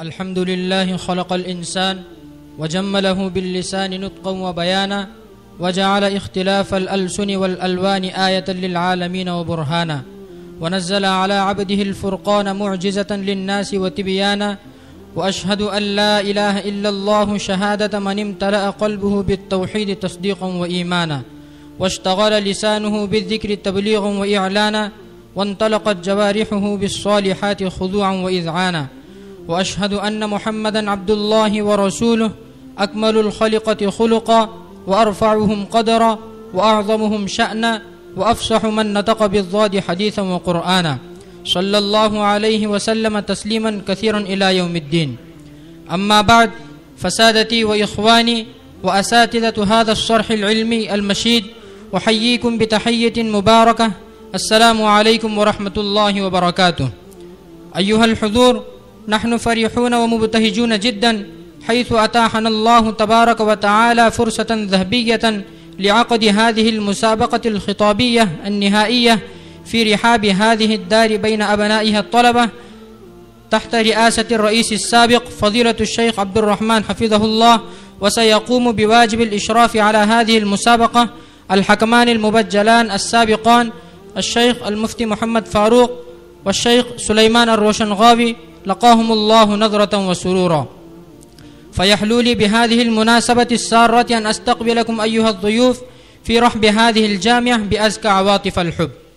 الحمد لله خلق الإنسان وجمله باللسان نطقا وبيانا وجعل اختلاف الألسن والألوان آية للعالمين وبرهانا ونزل على عبده الفرقان معجزة للناس وتبيانا وأشهد أن لا إله إلا الله شهادة من امتلأ قلبه بالتوحيد تصديقا وإيمانا واشتغل لسانه بالذكر تبليغا وإعلانا وانطلقت جوارحه بالصالحات خضوعا وإذعانا وأشهد أن محمدا عبد الله ورسوله أكمل الخلقة خلقا وأرفعهم قدرا وأعظمهم شأنا وأفصح من نطق بالضاد حديثا وقرآنا صلى الله عليه وسلم تسليما كثيرا إلى يوم الدين. أما بعد، فسادتي وإخواني وأساتذة هذا الصرح العلمي المشيد، أحييكم بتحية مباركة: السلام عليكم ورحمة الله وبركاته. أيها الحضور، نحن فرحون ومبتهجون جدا حيث أتاحنا الله تبارك وتعالى فرصة ذهبية لعقد هذه المسابقة الخطابية النهائية في رحاب هذه الدار بين أبنائها الطلبة تحت رئاسة الرئيس السابق فضيلة الشيخ عبد الرحمن حفظه الله، وسيقوم بواجب الإشراف على هذه المسابقة الحكمان المبجلان السابقان الشيخ المفتي محمد فاروق والشيخ سليمان الرشنغاوي لقاهم الله نظرة وسرورا. فيحلو لي بهذه المناسبة السارة أن أستقبلكم أيها الضيوف في رحب هذه الجامعة بأزكى عواطف الحب.